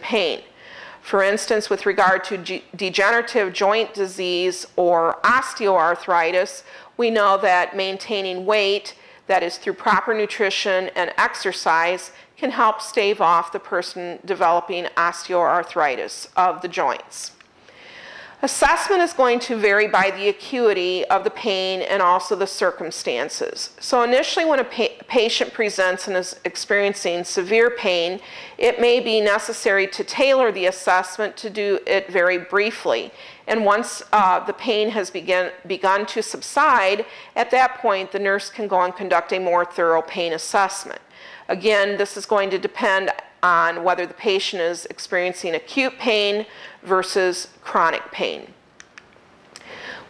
pain. For instance, with regard to degenerative joint disease or osteoarthritis, we know that maintaining weight, that is through proper nutrition and exercise, can help stave off the person developing osteoarthritis of the joints. Assessment is going to vary by the acuity of the pain and also the circumstances. So initially, when a patient presents and is experiencing severe pain, it may be necessary to tailor the assessment to do it very briefly. And once the pain has begun to subside, at that point, the nurse can go and conduct a more thorough pain assessment. Again, this is going to depend on whether the patient is experiencing acute pain versus chronic pain.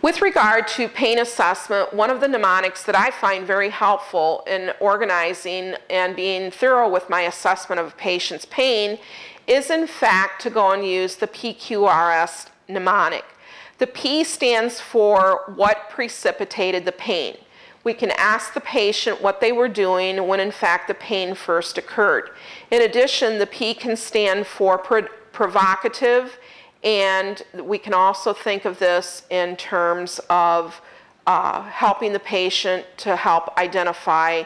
With regard to pain assessment, one of the mnemonics that I find very helpful in organizing and being thorough with my assessment of a patient's pain is, in fact, to go and use the PQRS mnemonic. The P stands for what precipitated the pain. We can ask the patient what they were doing when, in fact, the pain first occurred. In addition, the P can stand for provocative, and we can also think of this in terms of helping the patient to help identify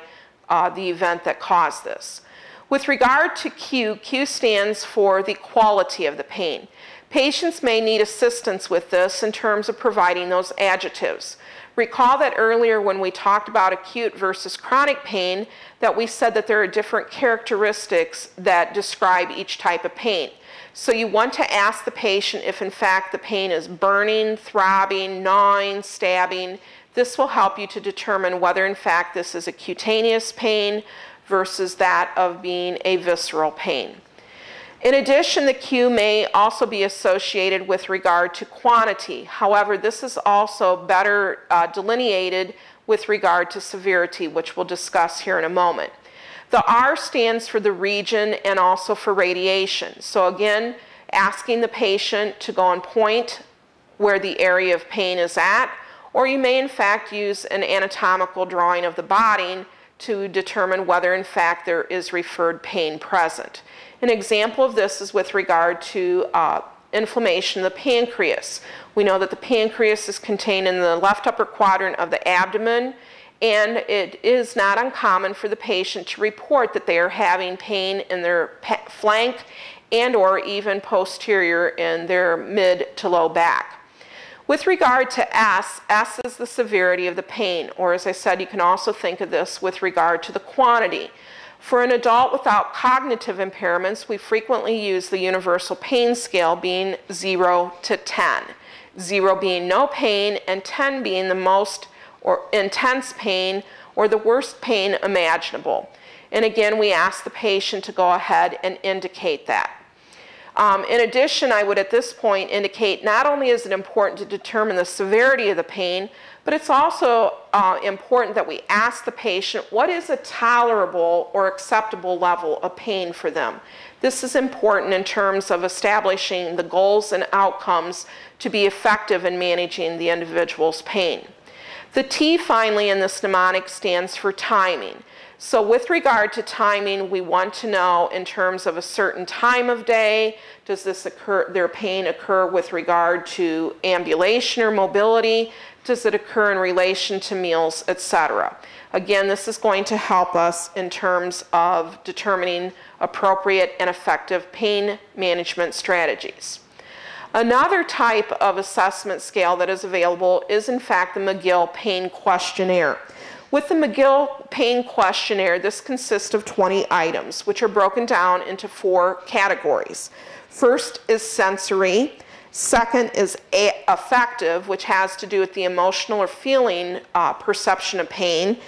the event that caused this. With regard to Q, Q stands for the quality of the pain. Patients may need assistance with this in terms of providing those adjectives. Recall that earlier when we talked about acute versus chronic pain, that we said that there are different characteristics that describe each type of pain. So you want to ask the patient if, in fact, the pain is burning, throbbing, gnawing, stabbing. This will help you to determine whether, in fact, this is a cutaneous pain versus that of being a visceral pain. In addition, the Q may also be associated with regard to quantity. However, this is also better delineated with regard to severity, which we'll discuss here in a moment. The R stands for the region and also for radiation. So again, asking the patient to go and point where the area of pain is at, or you may in fact use an anatomical drawing of the body to determine whether in fact there is referred pain present. An example of this is with regard to inflammation of the pancreas. We know that the pancreas is contained in the left upper quadrant of the abdomen, and it is not uncommon for the patient to report that they are having pain in their flank and or even posterior in their mid to low back. With regard to S, S is the severity of the pain, or as I said, you can also think of this with regard to the quantity. For an adult without cognitive impairments, we frequently use the universal pain scale being 0 to 10. 0 being no pain and 10 being the most or intense pain or the worst pain imaginable. And again, we ask the patient to go ahead and indicate that. In addition, I would at this point indicate not only is it important to determine the severity of the pain, but it's also important that we ask the patient what is a tolerable or acceptable level of pain for them. This is important in terms of establishing the goals and outcomes to be effective in managing the individual's pain. The T finally in this mnemonic stands for timing. So with regard to timing, we want to know in terms of a certain time of day, does this occur, their pain occur with regard to ambulation or mobility? Does it occur in relation to meals, etc.? Again, this is going to help us in terms of determining appropriate and effective pain management strategies. Another type of assessment scale that is available is, in fact, the McGill Pain Questionnaire. With the McGill Pain Questionnaire, this consists of 20 items, which are broken down into 4 categories. First is sensory. Second is affective, which has to do with the emotional or feeling perception of pain.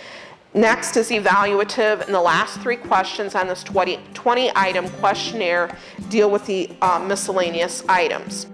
Next is evaluative, and the last 3 questions on this 20-item questionnaire deal with the miscellaneous items.